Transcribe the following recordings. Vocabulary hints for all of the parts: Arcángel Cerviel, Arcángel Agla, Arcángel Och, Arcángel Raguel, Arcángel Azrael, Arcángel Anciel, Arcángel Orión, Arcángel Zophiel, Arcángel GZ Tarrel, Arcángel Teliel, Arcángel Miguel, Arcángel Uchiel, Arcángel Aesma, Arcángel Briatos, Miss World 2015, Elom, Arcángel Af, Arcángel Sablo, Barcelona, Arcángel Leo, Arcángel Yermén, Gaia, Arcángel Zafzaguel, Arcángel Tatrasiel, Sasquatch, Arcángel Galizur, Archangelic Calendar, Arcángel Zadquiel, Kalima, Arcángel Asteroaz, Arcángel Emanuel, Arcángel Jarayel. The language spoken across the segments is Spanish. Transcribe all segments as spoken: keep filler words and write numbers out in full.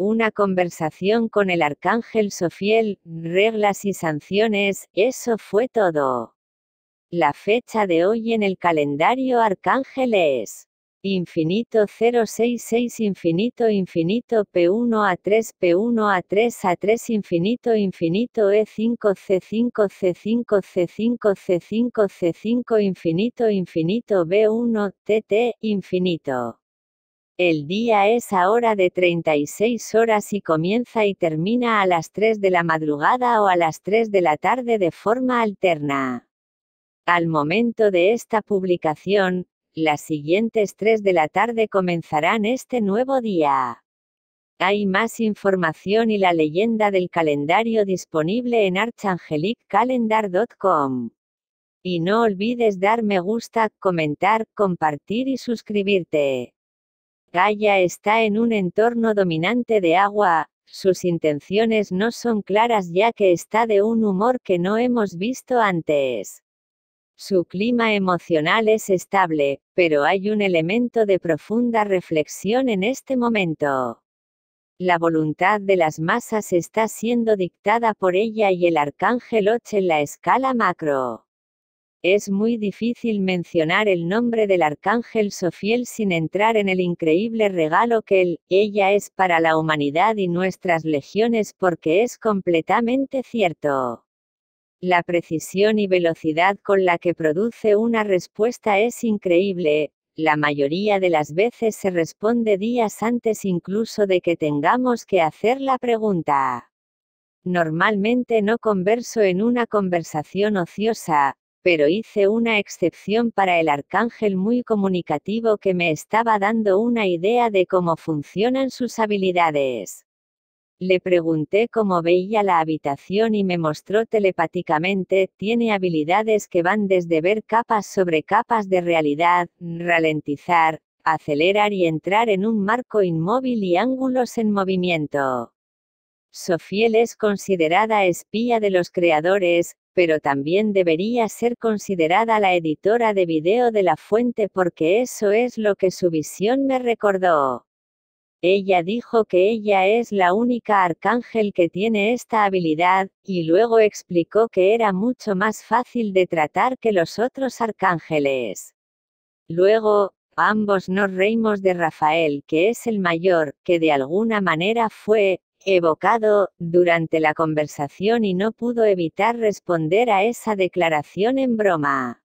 Una conversación con el Arcángel Zophiel, reglas y sanciones, eso fue todo. La fecha de hoy en el calendario Arcángel es infinito cero seis seis infinito infinito P uno A tres P uno A tres A tres infinito infinito E cinco C cinco C cinco C cinco C cinco C cinco infinito infinito B uno T T infinito. El día es ahora de treinta y seis horas y comienza y termina a las tres de la madrugada o a las tres de la tarde de forma alterna. Al momento de esta publicación, las siguientes tres de la tarde comenzarán este nuevo día. Hay más información y la leyenda del calendario disponible en archangelic calendar punto com. Y no olvides dar me gusta, comentar, compartir y suscribirte. Gaia está en un entorno dominante de agua, sus intenciones no son claras ya que está de un humor que no hemos visto antes. Su clima emocional es estable, pero hay un elemento de profunda reflexión en este momento. La voluntad de las masas está siendo dictada por ella y el Arcángel Och en la escala macro. Es muy difícil mencionar el nombre del Arcángel Zophiel sin entrar en el increíble regalo que él, ella es para la humanidad y nuestras legiones porque es completamente cierto. La precisión y velocidad con la que produce una respuesta es increíble, la mayoría de las veces se responde días antes incluso de que tengamos que hacer la pregunta. Normalmente no converso en una conversación ociosa, pero hice una excepción para el arcángel muy comunicativo que me estaba dando una idea de cómo funcionan sus habilidades. Le pregunté cómo veía la habitación y me mostró telepáticamente, tiene habilidades que van desde ver capas sobre capas de realidad, ralentizar, acelerar y entrar en un marco inmóvil y ángulos en movimiento. Zophiel es considerada espía de los creadores, pero también debería ser considerada la editora de video de la fuente porque eso es lo que su visión me recordó. Ella dijo que ella es la única arcángel que tiene esta habilidad, y luego explicó que era mucho más fácil de tratar que los otros arcángeles. Luego, ambos nos reímos de Rafael, que es el mayor, que de alguna manera fue evocado durante la conversación y no pudo evitar responder a esa declaración en broma.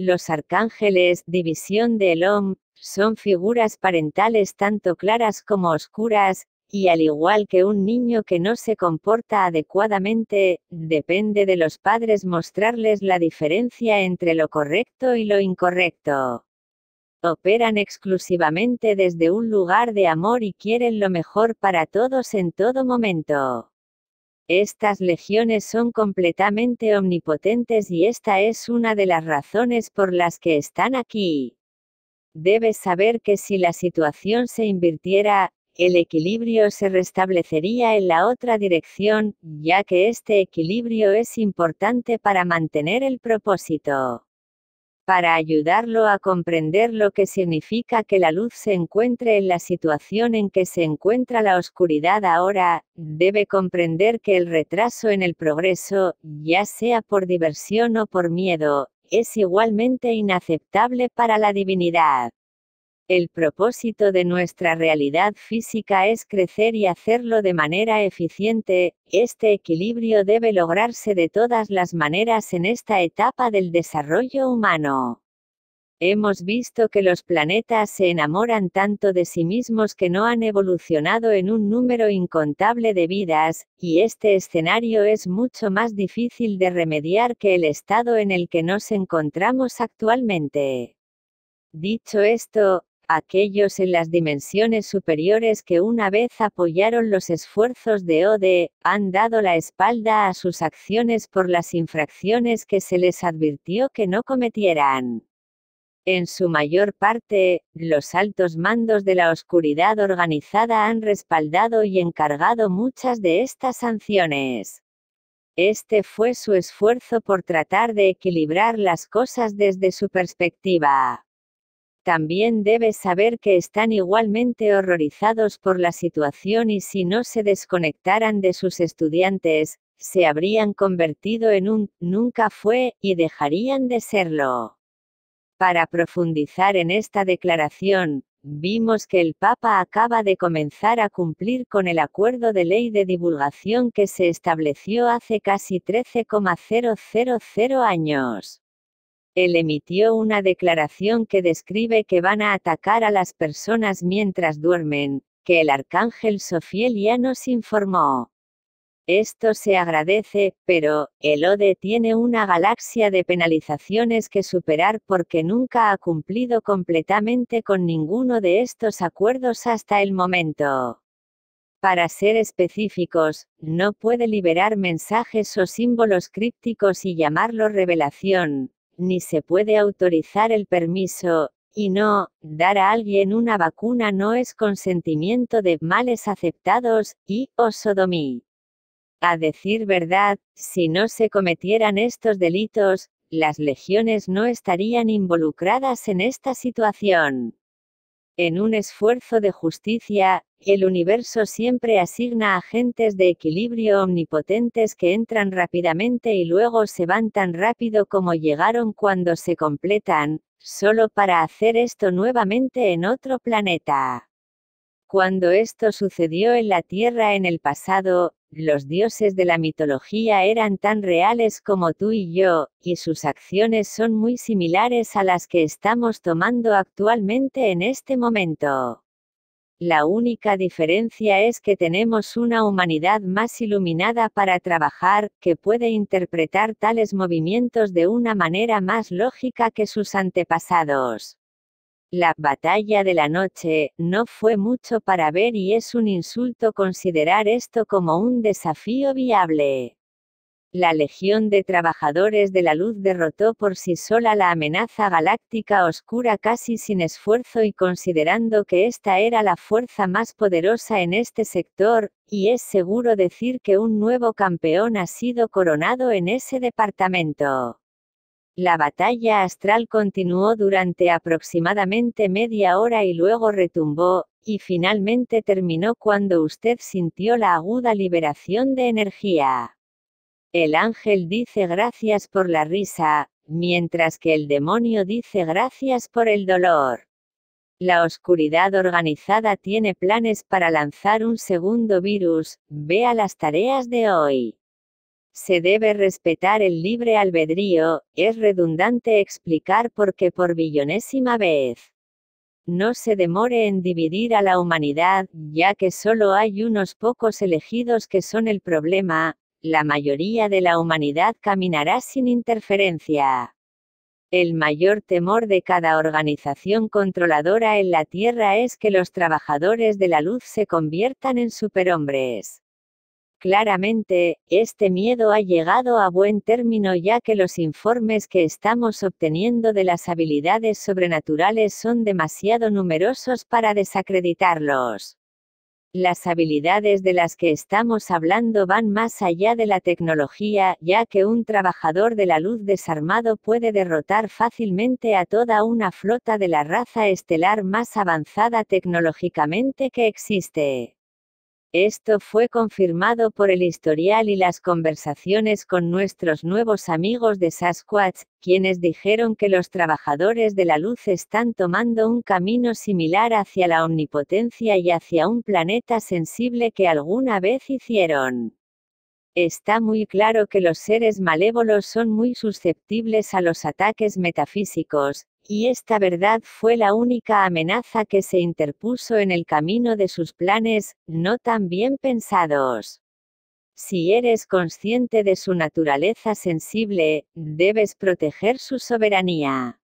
Los arcángeles, división de Elom, son figuras parentales tanto claras como oscuras, y al igual que un niño que no se comporta adecuadamente, depende de los padres mostrarles la diferencia entre lo correcto y lo incorrecto. Operan exclusivamente desde un lugar de amor y quieren lo mejor para todos en todo momento. Estas legiones son completamente omnipotentes y esta es una de las razones por las que están aquí. Debes saber que si la situación se invirtiera, el equilibrio se restablecería en la otra dirección, ya que este equilibrio es importante para mantener el propósito. Para ayudarlo a comprender lo que significa que la luz se encuentre en la situación en que se encuentra la oscuridad ahora, debe comprender que el retraso en el progreso, ya sea por diversión o por miedo, es igualmente inaceptable para la divinidad. El propósito de nuestra realidad física es crecer y hacerlo de manera eficiente, este equilibrio debe lograrse de todas las maneras en esta etapa del desarrollo humano. Hemos visto que los planetas se enamoran tanto de sí mismos que no han evolucionado en un número incontable de vidas, y este escenario es mucho más difícil de remediar que el estado en el que nos encontramos actualmente. Dicho esto, aquellos en las dimensiones superiores que una vez apoyaron los esfuerzos de Ode, han dado la espalda a sus acciones por las infracciones que se les advirtió que no cometieran. En su mayor parte, los altos mandos de la oscuridad organizada han respaldado y encargado muchas de estas sanciones. Este fue su esfuerzo por tratar de equilibrar las cosas desde su perspectiva. También debes saber que están igualmente horrorizados por la situación y si no se desconectaran de sus estudiantes, se habrían convertido en un nunca fue y dejarían de serlo. Para profundizar en esta declaración, vimos que el Papa acaba de comenzar a cumplir con el acuerdo de ley de divulgación que se estableció hace casi trece mil años. Él emitió una declaración que describe que van a atacar a las personas mientras duermen, que el Arcángel Zophiel ya nos informó. Esto se agradece, pero el Ode tiene una galaxia de penalizaciones que superar porque nunca ha cumplido completamente con ninguno de estos acuerdos hasta el momento. Para ser específicos, no puede liberar mensajes o símbolos crípticos y llamarlo revelación, ni se puede autorizar el permiso, y no, dar a alguien una vacuna no es consentimiento de males aceptados, y, o sodomía. A decir verdad, si no se cometieran estos delitos, las legiones no estarían involucradas en esta situación. En un esfuerzo de justicia, el universo siempre asigna agentes de equilibrio omnipotentes que entran rápidamente y luego se van tan rápido como llegaron cuando se completan, solo para hacer esto nuevamente en otro planeta. Cuando esto sucedió en la Tierra en el pasado, los dioses de la mitología eran tan reales como tú y yo, y sus acciones son muy similares a las que estamos tomando actualmente en este momento. La única diferencia es que tenemos una humanidad más iluminada para trabajar, que puede interpretar tales movimientos de una manera más lógica que sus antepasados. La batalla de la noche no fue mucho para ver y es un insulto considerar esto como un desafío viable. La Legión de Trabajadores de la Luz derrotó por sí sola la amenaza galáctica oscura casi sin esfuerzo y considerando que esta era la fuerza más poderosa en este sector, y es seguro decir que un nuevo campeón ha sido coronado en ese departamento. La batalla astral continuó durante aproximadamente media hora y luego retumbó, y finalmente terminó cuando usted sintió la aguda liberación de energía. El ángel dice gracias por la risa, mientras que el demonio dice gracias por el dolor. La oscuridad organizada tiene planes para lanzar un segundo virus, vea las tareas de hoy. Se debe respetar el libre albedrío, es redundante explicar por qué por billonésima vez. No se demore en dividir a la humanidad, ya que solo hay unos pocos elegidos que son el problema, la mayoría de la humanidad caminará sin interferencia. El mayor temor de cada organización controladora en la Tierra es que los trabajadores de la luz se conviertan en superhombres. Claramente, este miedo ha llegado a buen término ya que los informes que estamos obteniendo de las habilidades sobrenaturales son demasiado numerosos para desacreditarlos. Las habilidades de las que estamos hablando van más allá de la tecnología, ya que un trabajador de la luz desarmado puede derrotar fácilmente a toda una flota de la raza estelar más avanzada tecnológicamente que existe. Esto fue confirmado por el historial y las conversaciones con nuestros nuevos amigos de Sasquatch, quienes dijeron que los trabajadores de la luz están tomando un camino similar hacia la omnipotencia y hacia un planeta sensible que alguna vez hicieron. Está muy claro que los seres malévolos son muy susceptibles a los ataques metafísicos, y esta verdad fue la única amenaza que se interpuso en el camino de sus planes, no tan bien pensados. Si eres consciente de su naturaleza sensible, debes proteger su soberanía.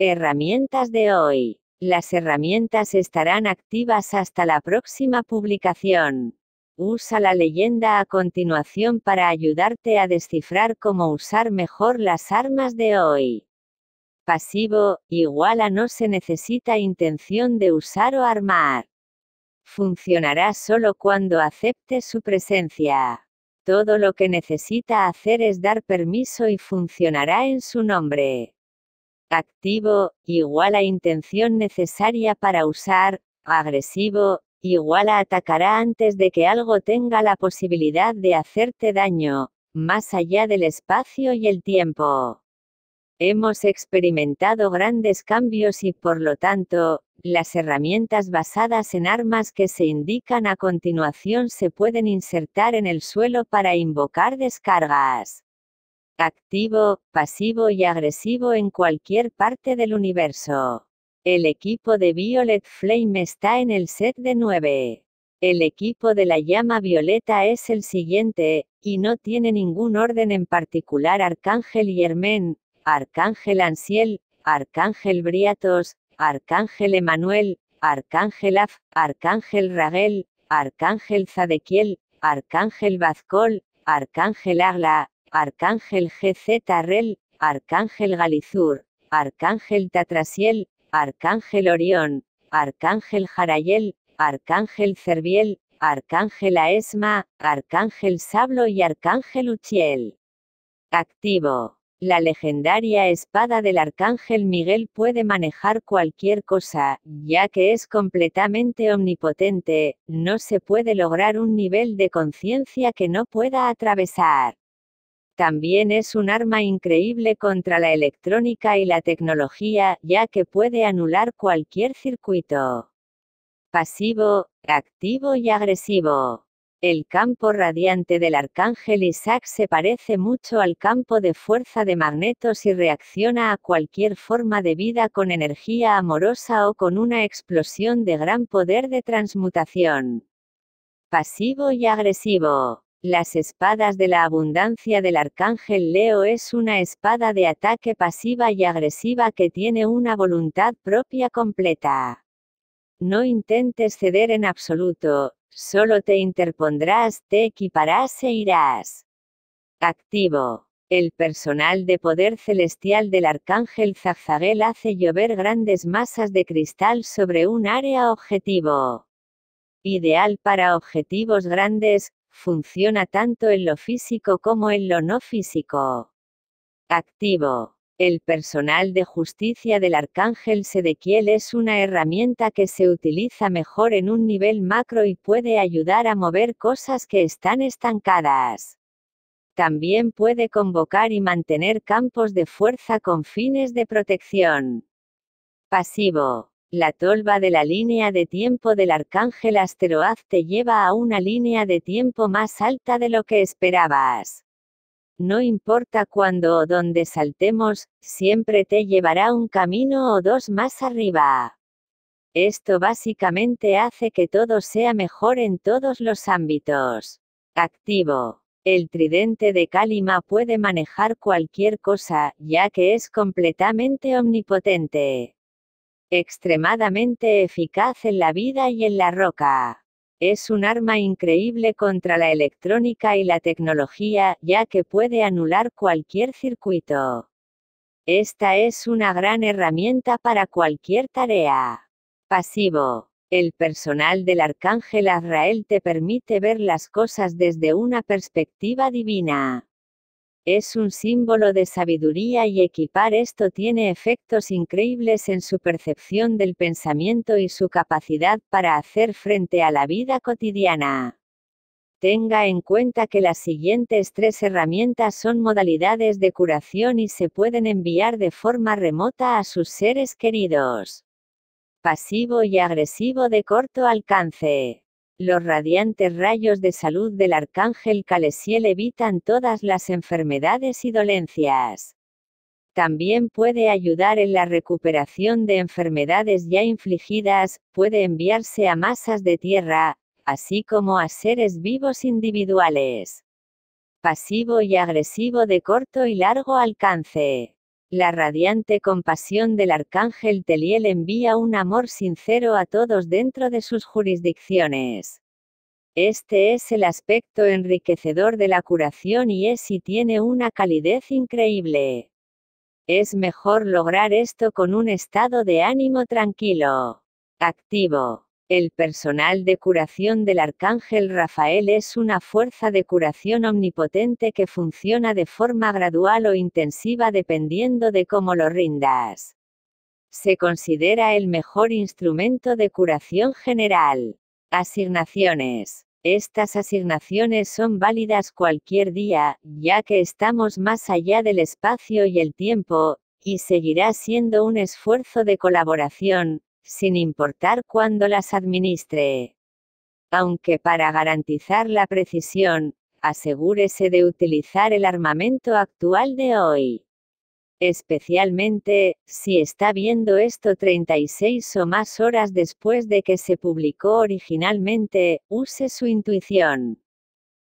Herramientas de hoy. Las herramientas estarán activas hasta la próxima publicación. Usa la leyenda a continuación para ayudarte a descifrar cómo usar mejor las armas de hoy. pasivo, igual a no se necesita intención de usar o armar. Funcionará solo cuando acepte su presencia. Todo lo que necesita hacer es dar permiso y funcionará en su nombre. Activo, igual a intención necesaria para usar. Agresivo, igual a atacará antes de que algo tenga la posibilidad de hacerte daño, más allá del espacio y el tiempo. Hemos experimentado grandes cambios y, por lo tanto, las herramientas basadas en armas que se indican a continuación se pueden insertar en el suelo para invocar descargas. Activo, pasivo y agresivo en cualquier parte del universo. El equipo de Violet Flame está en el set de nueve. El equipo de la llama violeta es el siguiente, y no tiene ningún orden en particular: Arcángel Yermén, Arcángel Anciel, Arcángel Briatos, Arcángel Emanuel, Arcángel Af, Arcángel Raguel, Arcángel Zadquiel, Arcángel Bazcol, Arcángel Agla, Arcángel G Z Tarrel, Arcángel Galizur, Arcángel Tatrasiel, Arcángel Orión, Arcángel Jarayel, Arcángel Cerviel, Arcángel Aesma, Arcángel Sablo y Arcángel Uchiel. Activo. La legendaria espada del Arcángel Miguel puede manejar cualquier cosa, ya que es completamente omnipotente. No se puede lograr un nivel de conciencia que no pueda atravesar. También es un arma increíble contra la electrónica y la tecnología, ya que puede anular cualquier circuito. Pasivo, activo y agresivo. El campo radiante del Arcángel Isaac se parece mucho al campo de fuerza de Magnetos y reacciona a cualquier forma de vida con energía amorosa o con una explosión de gran poder de transmutación. Pasivo y agresivo. Las espadas de la abundancia del Arcángel Leo es una espada de ataque pasiva y agresiva que tiene una voluntad propia completa. No intentes ceder en absoluto. Solo te interpondrás, te equiparás e irás. Activo. El personal de poder celestial del Arcángel Zafzaguel hace llover grandes masas de cristal sobre un área objetivo. Ideal para objetivos grandes, funciona tanto en lo físico como en lo no físico. Activo. El personal de justicia del Arcángel Zadquiel es una herramienta que se utiliza mejor en un nivel macro y puede ayudar a mover cosas que están estancadas. También puede convocar y mantener campos de fuerza con fines de protección. Pasivo. La tolva de la línea de tiempo del Arcángel Asteroaz te lleva a una línea de tiempo más alta de lo que esperabas. No importa cuándo o dónde saltemos, siempre te llevará un camino o dos más arriba. Esto básicamente hace que todo sea mejor en todos los ámbitos. Activo. El tridente de Kalima puede manejar cualquier cosa, ya que es completamente omnipotente. Extremadamente eficaz en la vida y en la roca. Es un arma increíble contra la electrónica y la tecnología, ya que puede anular cualquier circuito. Esta es una gran herramienta para cualquier tarea. Pasivo. El personal del Arcángel Azrael te permite ver las cosas desde una perspectiva divina. Es un símbolo de sabiduría y equipar esto tiene efectos increíbles en su percepción del pensamiento y su capacidad para hacer frente a la vida cotidiana. Tenga en cuenta que las siguientes tres herramientas son modalidades de curación y se pueden enviar de forma remota a sus seres queridos. Pasivo y agresivo de corto alcance. Los radiantes rayos de salud del Arcángel Calesiel evitan todas las enfermedades y dolencias. También puede ayudar en la recuperación de enfermedades ya infligidas, puede enviarse a masas de tierra, así como a seres vivos individuales. Pasivo y agresivo de corto y largo alcance. La radiante compasión del Arcángel Teliel envía un amor sincero a todos dentro de sus jurisdicciones. Este es el aspecto enriquecedor de la curación y es y tiene una calidez increíble. Es mejor lograr esto con un estado de ánimo tranquilo. Activo. El personal de curación del Arcángel Rafael es una fuerza de curación omnipotente que funciona de forma gradual o intensiva dependiendo de cómo lo rindas. Se considera el mejor instrumento de curación general. Asignaciones. Estas asignaciones son válidas cualquier día, ya que estamos más allá del espacio y el tiempo, y seguirá siendo un esfuerzo de colaboración, sin importar cuándo las administre. Aunque para garantizar la precisión, asegúrese de utilizar el armamento actual de hoy. Especialmente, si está viendo esto treinta y seis o más horas después de que se publicó originalmente, use su intuición.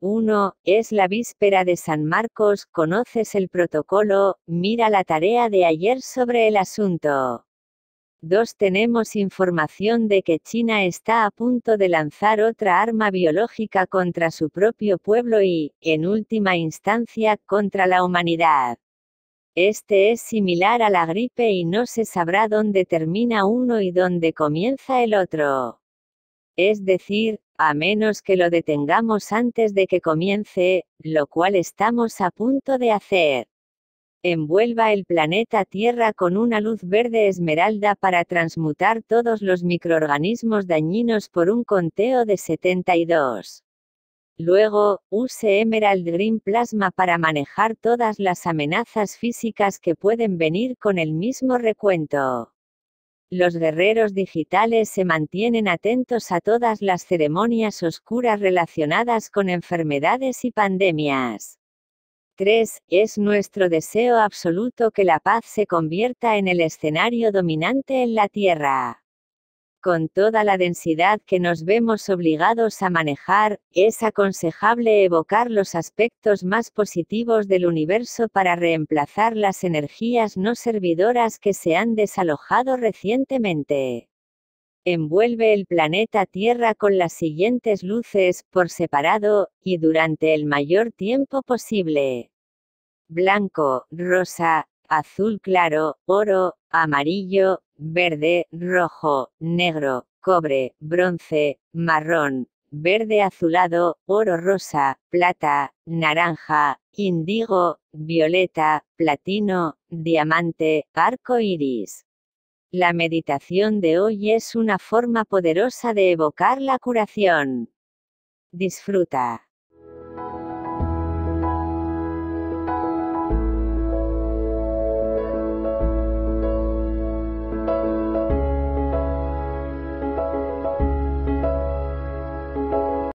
uno. Es la víspera de San Marcos, conoces el protocolo, mira la tarea de ayer sobre el asunto. dos. Tenemos información de que China está a punto de lanzar otra arma biológica contra su propio pueblo y, en última instancia, contra la humanidad. Este es similar a la gripe y no se sabrá dónde termina uno y dónde comienza el otro. Es decir, a menos que lo detengamos antes de que comience, lo cual estamos a punto de hacer. Envuelva el planeta Tierra con una luz verde esmeralda para transmutar todos los microorganismos dañinos por un conteo de setenta y dos. Luego, use Emerald Green Plasma para manejar todas las amenazas físicas que pueden venir con el mismo recuento. Los guerreros digitales se mantienen atentos a todas las ceremonias oscuras relacionadas con enfermedades y pandemias. tres. Es nuestro deseo absoluto que la paz se convierta en el escenario dominante en la Tierra. Con toda la densidad que nos vemos obligados a manejar, es aconsejable evocar los aspectos más positivos del universo para reemplazar las energías no servidoras que se han desalojado recientemente. Envuelve el planeta Tierra con las siguientes luces, por separado, y durante el mayor tiempo posible. Blanco, rosa, azul claro, oro, amarillo, verde, rojo, negro, cobre, bronce, marrón, verde azulado, oro rosa, plata, naranja, índigo, violeta, platino, diamante, arco iris. La meditación de hoy es una forma poderosa de evocar la curación. Disfruta.